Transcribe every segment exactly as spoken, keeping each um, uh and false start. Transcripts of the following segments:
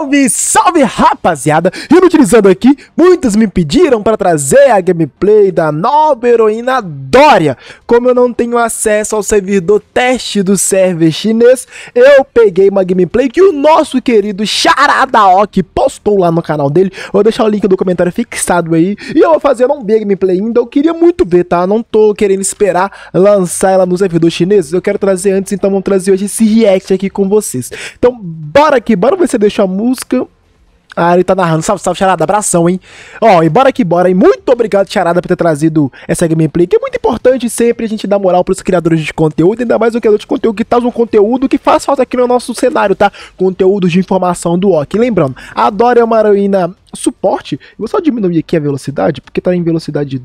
Salve, salve rapaziada! Inutilizando aqui, muitos me pediram para trazer a gameplay da nova heroína Dória. Como eu não tenho acesso ao servidor teste do server chinês, eu peguei uma gameplay que o nosso querido Charadão postou lá no canal dele. Vou deixar o link do comentário fixado aí. E eu vou fazer, eu não vi a gameplay ainda, eu queria muito ver, tá? Não tô querendo esperar lançar ela no servidor chinês, eu quero trazer antes, então vamos trazer hoje esse react aqui com vocês. Então, bora aqui, bora ver se deixa a música. Ah, ele tá narrando. Salve, salve, Charada. Abração, hein? Ó, e bora que bora, hein? Muito obrigado, Charada, por ter trazido essa gameplay, que é muito importante sempre a gente dar moral pros criadores de conteúdo, ainda mais o criador de conteúdo que traz um conteúdo que faz falta aqui no nosso cenário, tá? Conteúdo de informação do Loki. Lembrando, a Dória é uma heroína suporte. Eu vou só diminuir aqui a velocidade, porque tá em velocidade...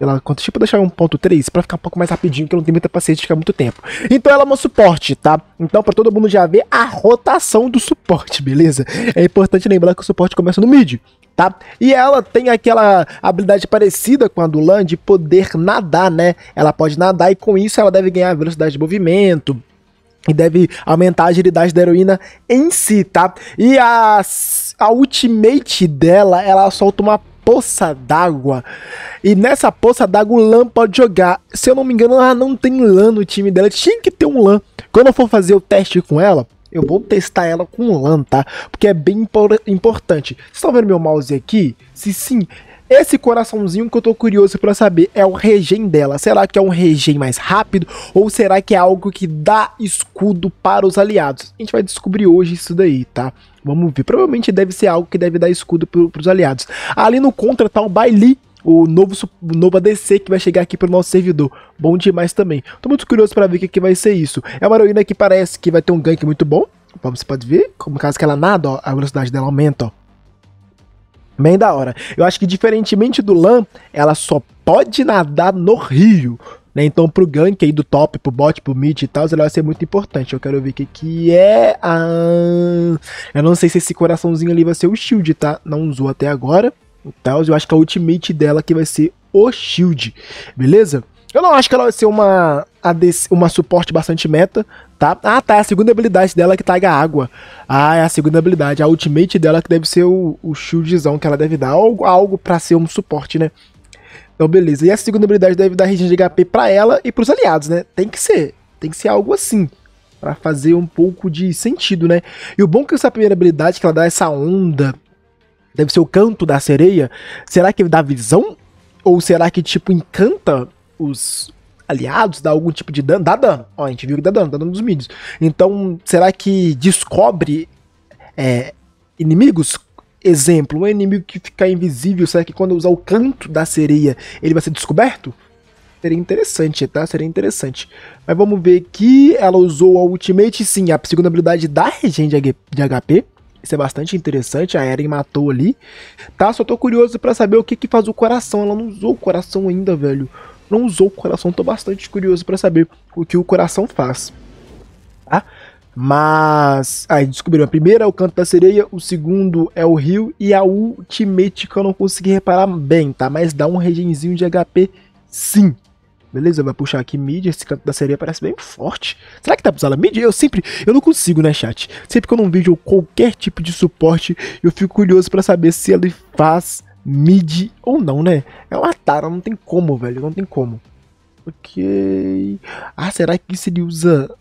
Ela, tipo, deixar um ponto três pra ficar um pouco mais rapidinho, que eu não tenho muita paciência de ficar muito tempo. Então ela é uma suporte, tá? Então pra todo mundo já ver a rotação do suporte, beleza? É importante lembrar que o suporte começa no mid, tá? E ela tem aquela habilidade parecida com a do Lan de poder nadar, né? Ela pode nadar e com isso ela deve ganhar velocidade de movimento e deve aumentar a agilidade da heroína em si, tá? E a, a ultimate dela, ela solta uma poça d'água, e nessa poça d'água o Lan pode jogar. Se eu não me engano, ela não tem Lan no time dela, tinha que ter um Lan. Quando eu for fazer o teste com ela, eu vou testar ela com Lan, tá? Porque é bem importante. Vocês estão vendo meu mouse aqui? Se sim, esse coraçãozinho que eu tô curioso pra saber é o regen dela. Será que é um regen mais rápido ou será que é algo que dá escudo para os aliados? A gente vai descobrir hoje isso daí, tá? Vamos ver, provavelmente deve ser algo que deve dar escudo para os aliados. Ali no contra tá o Baili, o novo, o novo A D C que vai chegar aqui para o nosso servidor. Bom demais também. Tô muito curioso para ver o que, que vai ser isso. É uma heroína que parece que vai ter um gank muito bom. Como você pode ver, como caso que ela nada, ó, a velocidade dela aumenta, ó. Bem da hora. Eu acho que diferentemente do Lan, ela só pode nadar no rio, né? Então pro gank aí do top, pro bot, pro mid e tal, ela vai ser muito importante. Eu quero ver o que que é. Ah, eu não sei se esse coraçãozinho ali vai ser o shield, tá? Não usou até agora e tal. Eu acho que a ultimate dela que vai ser o shield, beleza? Eu não acho que ela vai ser uma, uma suporte bastante meta, tá? Ah, tá, a segunda habilidade dela que taga água. Ah, é a segunda habilidade, a ultimate dela que deve ser o, o shieldzão que ela deve dar. Algo, algo pra ser um suporte, né? Então, beleza. E essa segunda habilidade deve dar regen de H P pra ela e pros aliados, né? Tem que ser. Tem que ser algo assim, pra fazer um pouco de sentido, né? E o bom é que essa primeira habilidade que ela dá, essa onda, deve ser o canto da sereia. Será que dá visão? Ou será que, tipo, encanta os aliados, dá algum tipo de dano? Dá dano, ó, a gente viu que dá dano, dá dano nos mids. Então, será que descobre é, inimigos? Exemplo, um inimigo que ficar invisível, será que quando usar o canto da sereia, ele vai ser descoberto? Seria interessante, tá? Seria interessante. Mas vamos ver aqui, ela usou a ultimate, sim, a segunda habilidade da regen de H P. Isso é bastante interessante, a Eren matou ali. Tá, só tô curioso pra saber o que que faz o coração, ela não usou o coração ainda, velho. Não usou o coração, tô bastante curioso pra saber o que o coração faz, tá? Mas aí descobriram, a primeira é o canto da sereia, o segundo é o rio e a ultimate que eu não consegui reparar bem, tá? Mas dá um regenzinho de H P sim, beleza? Vai puxar aqui mid, esse canto da sereia parece bem forte. Será que tá usando mid? Eu sempre, eu não consigo, né, chat? Sempre que eu não vejo qualquer tipo de suporte, eu fico curioso pra saber se ele faz mid ou não, né? É uma tara, não tem como, velho, não tem como. Ok. Ah, será que se ele usa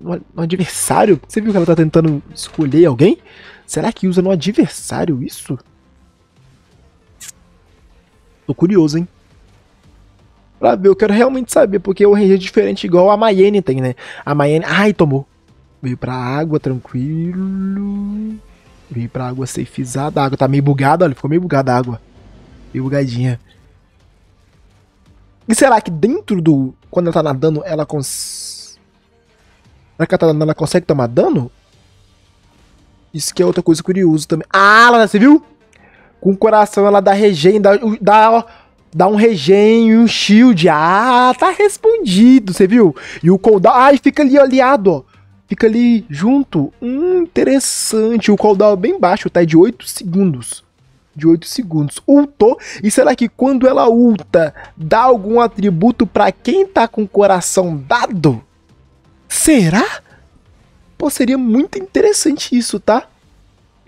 no adversário? Você viu que ela tá tentando escolher alguém? Será que usa no adversário isso? Tô curioso, hein? Pra ver, eu quero realmente saber, porque o rei é diferente igual a Mayenne tem, né? A Mayenne... Ai, tomou. Veio pra água, tranquilo... Vim pra água safezada, a água tá meio bugada, olha, ficou meio bugada a água. Meio bugadinha. E será que dentro do... Quando ela tá nadando, ela cons... Será que ela tá nadando, ela consegue tomar dano? Isso que é outra coisa curiosa também. Ah, ela, você viu? Com o coração ela dá regen, dá, dá, ó, dá um regen e um shield. Ah, tá respondido, você viu? E o cooldown... Ai, fica ali aliado, ó. Fica ali junto. Hum, interessante. O cooldown é bem baixo, tá? É de oito segundos. De oito segundos. Ultou. E será que quando ela ulta, dá algum atributo pra quem tá com o coração dado? Será? Pô, seria muito interessante isso, tá?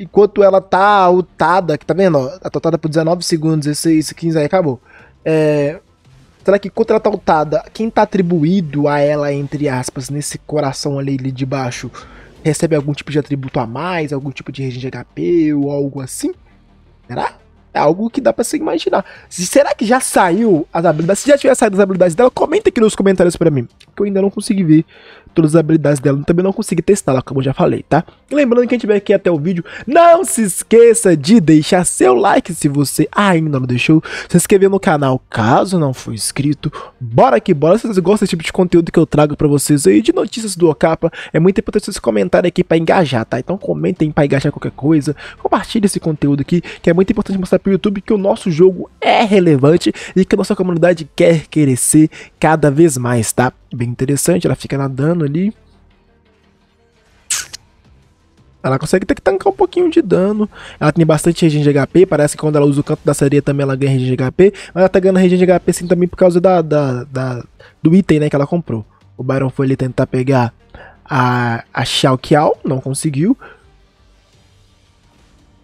enquanto ela tá ultada, que tá vendo, ó, ela tá ultada por dezenove segundos, dezesseis, quinze, aí acabou. É, será que enquanto ela tá ultada, quem tá atribuído a ela, entre aspas, nesse coração ali, ali de baixo, recebe algum tipo de atributo a mais, algum tipo de regime de H P ou algo assim? Será? É algo que dá pra se imaginar. Será que já saiu as habilidades? Se já tiver saído as habilidades dela, comenta aqui nos comentários pra mim, que eu ainda não consegui ver todas as habilidades dela. Também não consegui testá-la, como eu já falei, tá? E lembrando que quem estiver aqui até o vídeo, não se esqueça de deixar seu like se você ainda não deixou. Se inscrever no canal caso não for inscrito. Bora que bora. Se vocês gostam desse tipo de conteúdo que eu trago pra vocês aí, de notícias do Ocapa, é muito importante vocês comentarem aqui pra engajar, tá? Então comentem pra engajar qualquer coisa. Compartilhe esse conteúdo aqui, que é muito importante mostrar pro YouTube que o nosso jogo é relevante e que a nossa comunidade quer crescer cada vez mais, tá? Bem interessante, ela fica nadando ali. Ela consegue ter que tancar um pouquinho de dano. Ela tem bastante regen de H P, parece que quando ela usa o canto da sereia também ela ganha regen de H P. Mas ela tá ganhando regen de H P sim também por causa da, da, da, do item, né, que ela comprou. O Byron foi ali tentar pegar a, a Xiao Qiao, não conseguiu.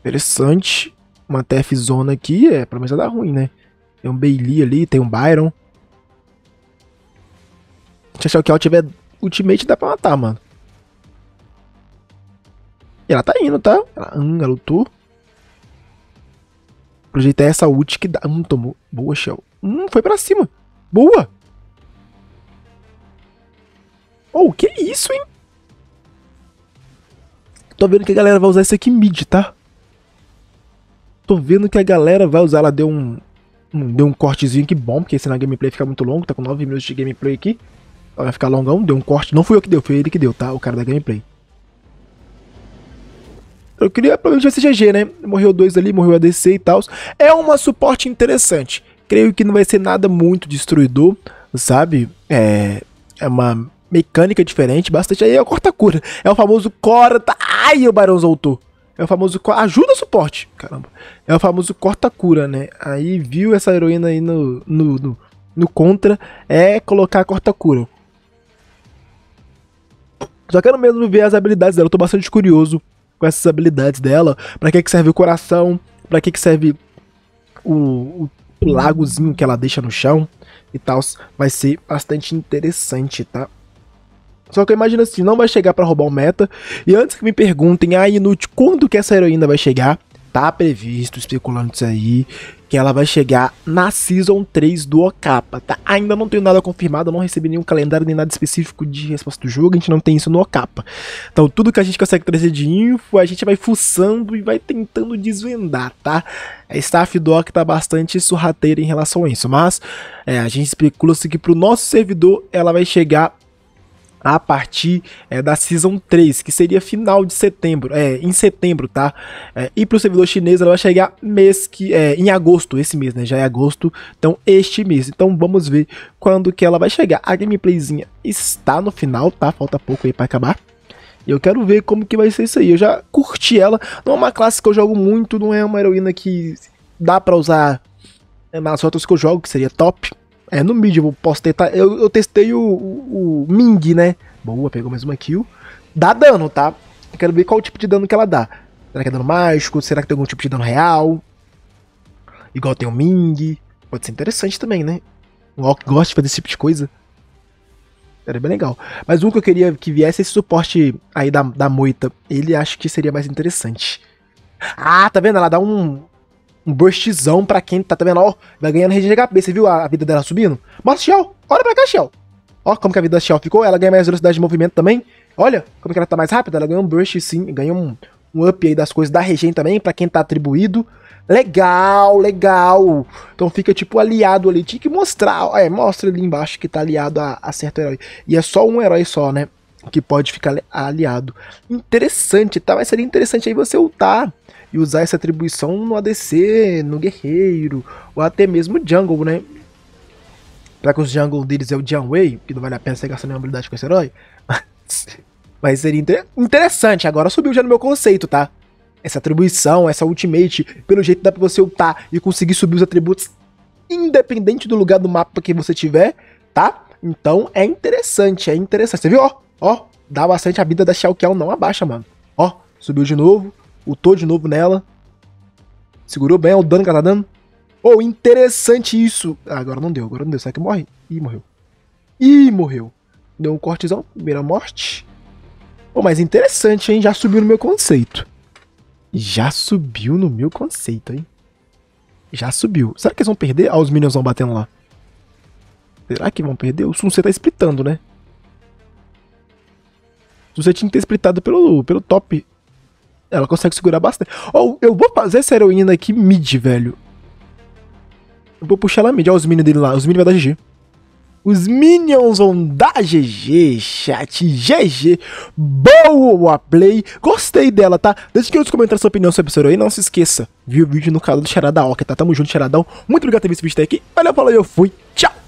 Interessante. Uma T F zona aqui, é, pra mim já dá ruim, né? Tem um Baili ali, tem um Byron. Se a Xiao Qiao tiver ultimate, dá pra matar, mano. E ela tá indo, tá? Ela, hum, ela lutou. Projetar essa ult que dá. Hum, tomou. Boa, Xiao. Hum, foi pra cima. Boa! Oh, que isso, hein? Tô vendo que a galera vai usar isso aqui mid, tá? Tô vendo que a galera vai usar, ela deu um, um, deu um cortezinho, que bom, porque senão a gameplay fica muito longo, tá com nove minutos de gameplay aqui. Ela vai ficar longão, deu um corte, não fui eu que deu, foi ele que deu, tá? O cara da gameplay. Eu queria, pelo menos, esse G G, né? Morreu dois ali, morreu a D C e tal. É uma suporte interessante. Creio que não vai ser nada muito destruidor, sabe? É, é uma mecânica diferente, bastante. Aí é o corta-cura, é o famoso corta... Ai, o Barão soltou. É o famoso... Ajuda suporte! Caramba. É o famoso corta-cura, né? Aí viu essa heroína aí no, no, no, no contra. É colocar corta-cura. Só quero mesmo ver as habilidades dela. Eu tô bastante curioso com essas habilidades dela. Pra que que serve o coração? Pra que que serve o, o, o lagozinho que ela deixa no chão? E tal. Vai ser bastante interessante, tá? Só que eu imagino assim, não vai chegar pra roubar o meta. E antes que me perguntem, ah, inútil, quando que essa heroína vai chegar? Tá previsto, especulando isso aí, que ela vai chegar na Season três do Ocapa, tá? Ainda não tenho nada confirmado, não recebi nenhum calendário, nem nada específico de resposta do jogo, a gente não tem isso no Ocapa. Então tudo que a gente consegue trazer de info, a gente vai fuçando e vai tentando desvendar, tá? A staff do Oc tá bastante sorrateira em relação a isso, mas é, a gente especula-se que pro nosso servidor ela vai chegar a partir é, da Season três, que seria final de setembro, é, em setembro, tá? É, e pro servidor chinês ela vai chegar mês que, é, em agosto, esse mês, né? Já é agosto, então este mês. Então vamos ver quando que ela vai chegar. A gameplayzinha está no final, tá? Falta pouco aí pra acabar. E eu quero ver como que vai ser isso aí. Eu já curti ela, não é uma classe que eu jogo muito, não é uma heroína que dá pra usar nas outras que eu jogo, que seria top. É, no mid eu posso tentar, eu, eu testei o, o, o Ming, né? Boa, pegou mais uma kill. Dá dano, tá? Eu quero ver qual tipo de dano que ela dá. Será que é dano mágico? Será que tem algum tipo de dano real? Igual tem o Ming. Pode ser interessante também, né? O Loki gosta de fazer esse tipo de coisa. Era bem legal. Mas um que eu queria que viesse esse suporte aí da, da moita. Ele acho que seria mais interessante. Ah, tá vendo? Ela dá um... Um burstzão pra quem tá, tá vendo, ó, vai ganhando rede de H P, você viu a, a vida dela subindo? Mostra, Xiao, olha pra cá, Xiao. Ó como que a vida da Xiao ficou, ela ganha mais velocidade de movimento também. Olha como que ela tá mais rápida, ela ganhou um burst sim, ganhou um, um up aí das coisas da regen também, pra quem tá atribuído. Legal, legal. Então fica tipo aliado ali, tinha que mostrar, ó, é, mostra ali embaixo que tá aliado a, a certo herói. E é só um herói só, né, que pode ficar aliado. Interessante, tá? Mas seria interessante aí você ultar e usar essa atribuição no A D C, no guerreiro, ou até mesmo jungle, né? Pra que os jungle deles é o Jian Wei, que não vale a pena você gastar nenhuma habilidade com esse herói. Mas seria inter interessante, agora subiu já no meu conceito, tá? Essa atribuição, essa ultimate, pelo jeito dá pra você ultar e conseguir subir os atributos independente do lugar do mapa que você tiver, tá? Então é interessante, é interessante. Você viu, ó, ó, dá bastante a vida da Xiao Qiao, não abaixa, mano. Ó, subiu de novo. Ultou de novo nela. Segurou bem, olha o dano que ela tá dando. Oh, interessante isso. Ah, agora não deu, agora não deu. Será que morre? Ih, morreu. Ih, morreu. Deu um cortezão, primeira morte. Oh, mas interessante, hein? Já subiu no meu conceito. Já subiu no meu conceito, hein? Já subiu. Será que eles vão perder? Ah, os minions vão batendo lá. Será que vão perder? O Sun-C tá splitando, né? O Sun-C tinha que ter splitado pelo, pelo top. Ela consegue segurar bastante. Ó, oh, eu vou fazer essa heroína aqui mid, velho. Eu vou puxar ela mid. Ó, os minions dele lá. Os minions vão dar G G. Os minions vão dar G G, chat. G G. Boa play. Gostei dela, tá? Deixa aqui nos comentários sua opinião sobre essa heroína. Não se esqueça. Viu o vídeo no canal do Charadão, tá? Tamo junto, Charadão. Muito obrigado por ter visto esse vídeo até aqui. Valeu, falou, eu fui. Tchau.